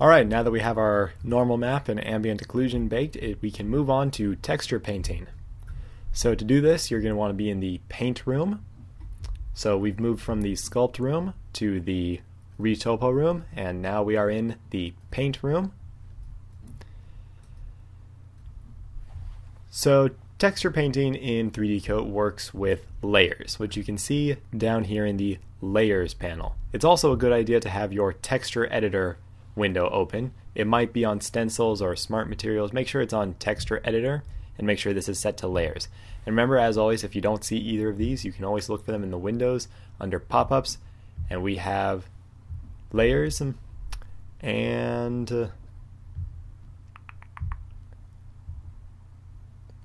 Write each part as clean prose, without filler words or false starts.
Alright, now that we have our normal map and ambient occlusion baked, we can move on to texture painting. So to do this, you're going to want to be in the paint room. So we've moved from the sculpt room to the retopo room, and now we are in the paint room. So texture painting in 3D Coat works with layers, which you can see down here in the layers panel. It's also a good idea to have your texture editor window open. It might be on stencils or smart materials. Make sure it's on texture editor and make sure this is set to layers. And remember, as always, if you don't see either of these, you can always look for them in the windows under pop-ups, and we have layers and I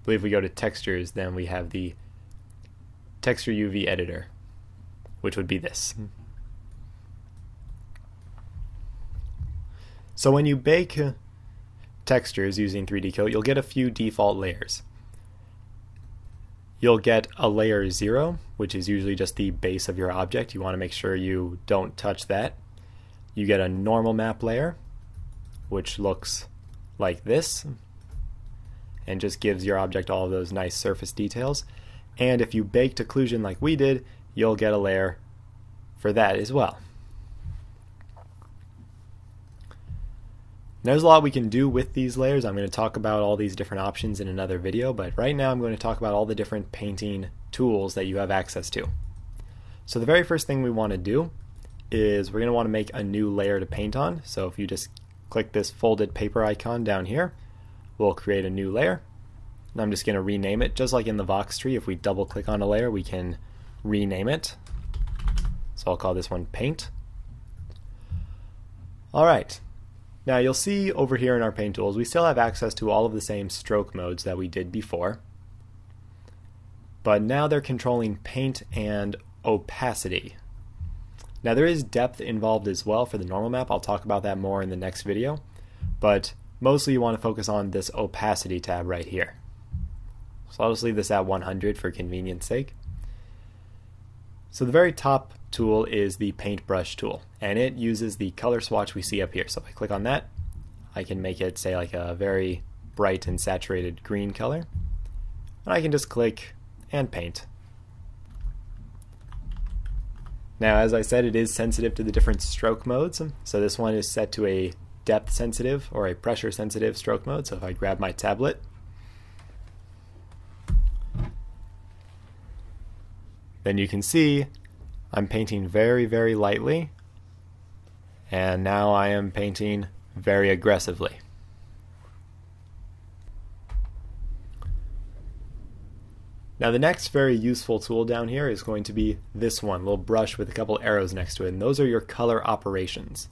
believe we go to textures, then we have the texture UV editor, which would be this. So when you bake textures using 3D Coat, you'll get a few default layers. You'll get a layer 0, which is usually just the base of your object. You want to make sure you don't touch that. You get a normal map layer, which looks like this, and just gives your object all of those nice surface details. And if you baked occlusion like we did, you'll get a layer for that as well. There's a lot we can do with these layers. I'm going to talk about all these different options in another video, but right now I'm going to talk about all the different painting tools that you have access to. So the very first thing we want to do is we're going to want to make a new layer to paint on. So if you just click this folded paper icon down here, we'll create a new layer, and I'm just going to rename it. Just like in the Vox tree, if we double click on a layer, we can rename it. So I'll call this one Paint. Alright, now you'll see over here in our paint tools, we still have access to all of the same stroke modes that we did before, but now they're controlling paint and opacity. Now there is depth involved as well for the normal map. I'll talk about that more in the next video, but mostly you want to focus on this opacity tab right here. So I'll just leave this at 100 for convenience sake. So the very top tool is the paintbrush tool, and it uses the color swatch we see up here. So if I click on that, I can make it say like a very bright and saturated green color, and I can just click and paint. Now, as I said, it is sensitive to the different stroke modes, so this one is set to a depth sensitive or a pressure sensitive stroke mode. So if I grab my tablet, then you can see I'm painting very, very lightly, and now I am painting very aggressively. Now the next very useful tool down here is going to be this one, little brush with a couple arrows next to it, and those are your color operations.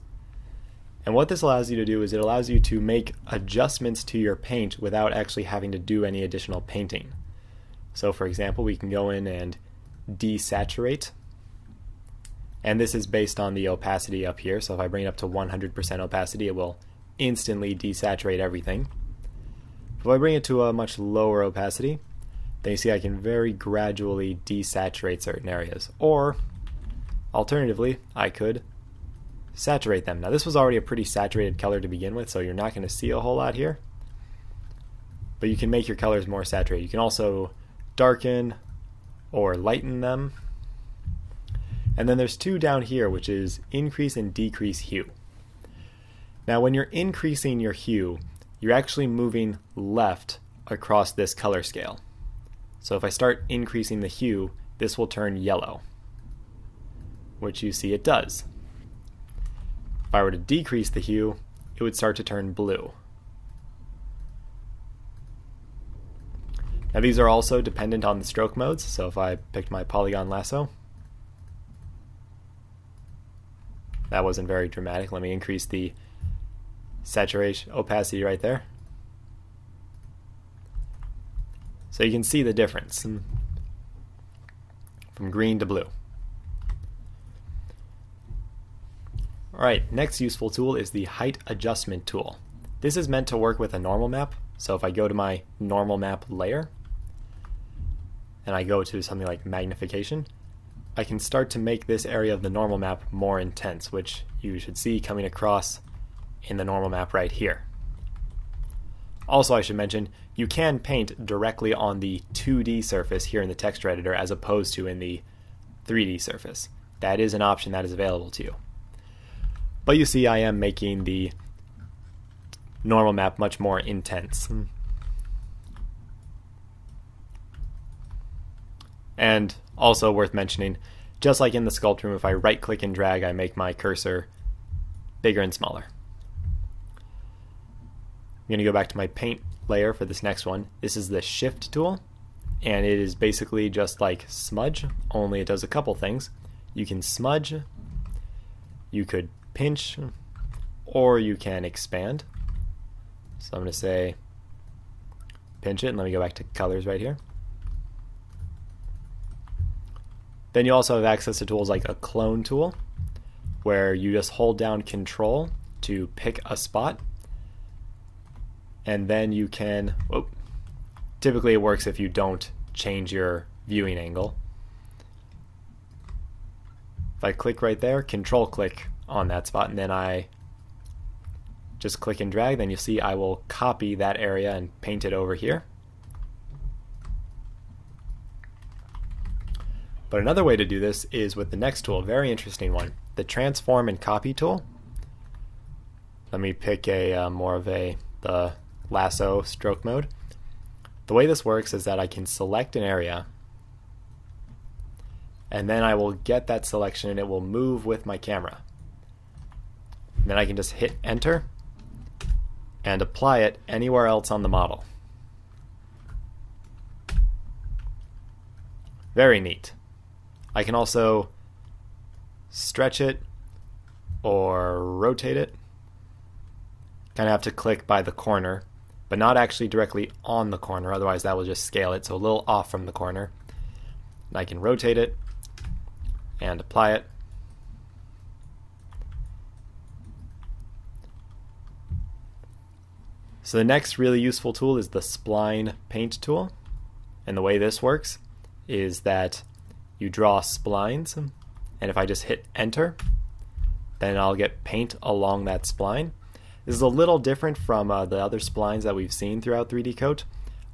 And what this allows you to do is it allows you to make adjustments to your paint without actually having to do any additional painting. So for example, we can go in and desaturate, and this is based on the opacity up here. So if I bring it up to 100% opacity, it will instantly desaturate everything. If I bring it to a much lower opacity, then you see I can very gradually desaturate certain areas, or alternatively I could saturate them. Now this was already a pretty saturated color to begin with, so you're not going to see a whole lot here, but you can make your colors more saturated. You can also darken or lighten them. And then there's two down here, which is increase and decrease hue. Now when you're increasing your hue, you're actually moving left across this color scale. So if I start increasing the hue, this will turn yellow, which you see it does. If I were to decrease the hue, it would start to turn blue. Now these are also dependent on the stroke modes, so if I picked my polygon lasso, that wasn't very dramatic. Let me increase the saturation opacity right there. So you can see the difference from green to blue. Alright, next useful tool is the height adjustment tool. This is meant to work with a normal map. So if I go to my normal map layer and I go to something like magnification, I can start to make this area of the normal map more intense, which you should see coming across in the normal map right here. Also, I should mention, you can paint directly on the 2D surface here in the texture editor as opposed to in the 3D surface. That is an option that is available to you. But you see, I am making the normal map much more intense. And also worth mentioning, just like in the sculpt room, if I right click and drag, I make my cursor bigger and smaller. I'm going to go back to my paint layer for this next one. This is the shift tool, and it is basically just like smudge, only it does a couple things. You can smudge, you could pinch, or you can expand. So I'm going to say pinch it, and let me go back to colors right here. Then you also have access to tools like a clone tool, where you just hold down Control to pick a spot. And then you can, typically it works if you don't change your viewing angle. If I click right there, control click on that spot, and then I just click and drag, then you see I will copy that area and paint it over here. But another way to do this is with the next tool, very interesting one, the transform and copy tool. Let me pick a more of a lasso stroke mode. The way this works is that I can select an area, and then I will get that selection and it will move with my camera. And then I can just hit enter and apply it anywhere else on the model. Very neat. I can also stretch it or rotate it. Kind of have to click by the corner, but not actually directly on the corner, otherwise that will just scale it, so a little off from the corner. And I can rotate it and apply it. So the next really useful tool is the spline paint tool, and the way this works is that you draw splines, and if I just hit enter, then I'll get paint along that spline. This is a little different from the other splines that we've seen throughout 3D Coat.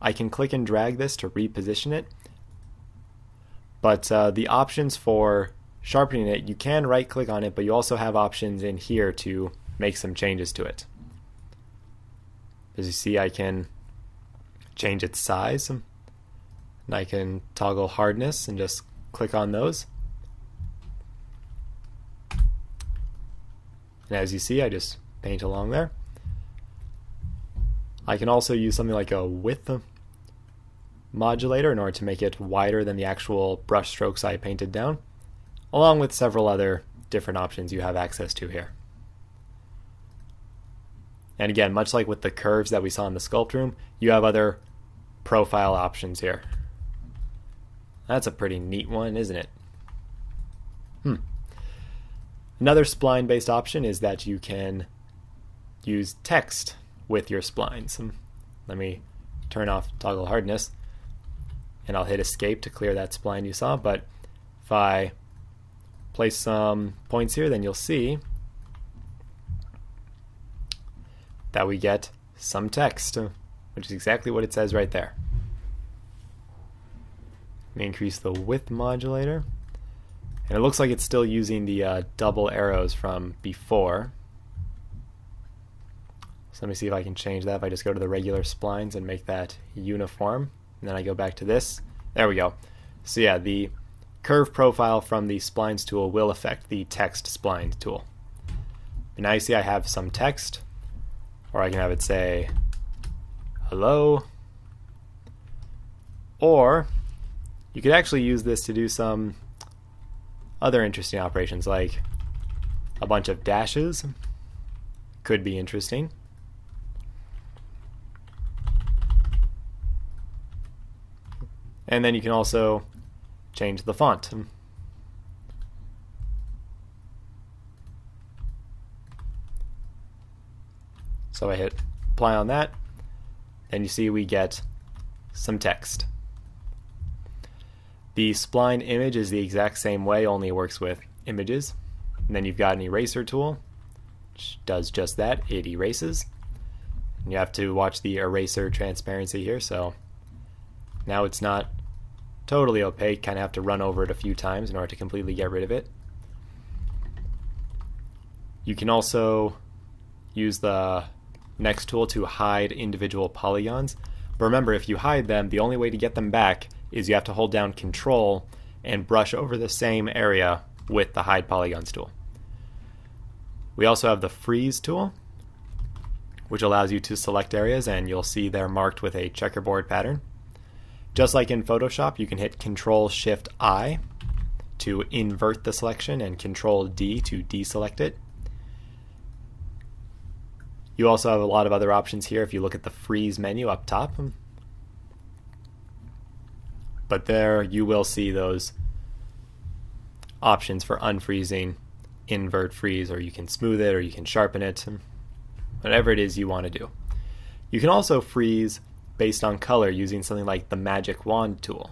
I can click and drag this to reposition it, but the options for sharpening it, you can right click on it, but you also have options in here to make some changes to it. As you see, I can change its size, and I can toggle hardness and just click on those. And as you see, I just paint along there. I can also use something like a width modulator in order to make it wider than the actual brush strokes I painted down, along with several other different options you have access to here. And again, much like with the curves that we saw in the sculpt room, you have other profile options here. That's a pretty neat one, isn't it? Another spline-based option is that you can use text with your splines. Let me turn off toggle hardness, and I'll hit escape to clear that spline you saw. But if I place some points here, then you'll see that we get some text, which is exactly what it says right there. Let me increase the width modulator, and it looks like it's still using the double arrows from before. So let me see if I can change that. If I just go to the regular splines and make that uniform, and then I go back to this, there we go. So yeah, the curve profile from the splines tool will affect the text splines tool. But now you see I have some text, or I can have it say hello, or you could actually use this to do some other interesting operations, like a bunch of dashes could be interesting. And then you can also change the font. So I hit apply on that, and you see we get some text. The spline image is the exact same way, only works with images. And then you've got an eraser tool, which does just that. It erases. And you have to watch the eraser transparency here, so now it's not totally opaque. Kind of have to run over it a few times in order to completely get rid of it. You can also use the next tool to hide individual polygons. But remember, if you hide them, the only way to get them back is you have to hold down Control and brush over the same area with the Hide Polygons tool. We also have the Freeze tool, which allows you to select areas, and you'll see they're marked with a checkerboard pattern. Just like in Photoshop, you can hit Control-Shift-I to invert the selection and Control-D to deselect it. You also have a lot of other options here if you look at the Freeze menu up top. But there you will see those options for unfreezing, invert freeze, or you can smooth it, or you can sharpen it, whatever it is you want to do. You can also freeze based on color using something like the Magic Wand tool.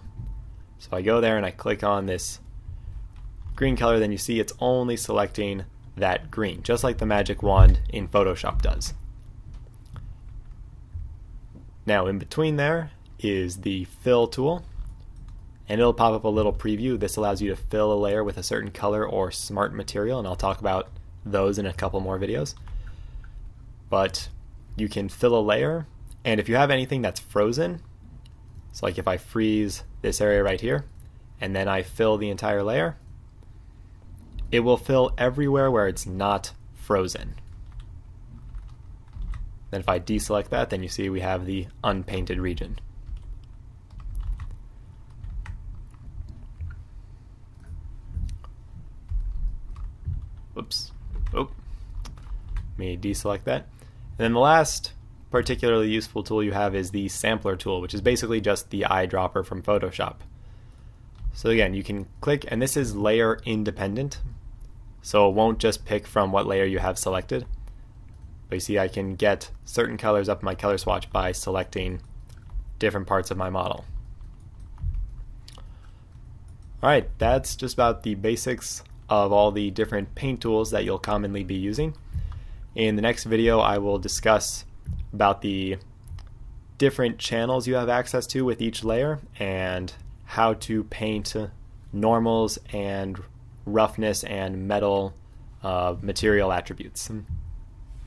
So I go there and I click on this green color, then you see it's only selecting that green, just like the Magic Wand in Photoshop does. Now in between there is the Fill tool, and it'll pop up a little preview. This allows you to fill a layer with a certain color or smart material, and I'll talk about those in a couple more videos. But you can fill a layer, and if you have anything that's frozen, so like if I freeze this area right here, and then I fill the entire layer, it will fill everywhere where it's not frozen. Then if I deselect that, then you see we have the unpainted region. Oops. Oh. Let me deselect that. And then the last particularly useful tool you have is the sampler tool, which is basically just the eyedropper from Photoshop. So again, you can click, and this is layer independent, so it won't just pick from what layer you have selected. But you see I can get certain colors up in my color swatch by selecting different parts of my model. Alright, that's just about the basics of all the different paint tools that you'll commonly be using. In the next video, I will discuss about the different channels you have access to with each layer and how to paint normals and roughness and metal material attributes.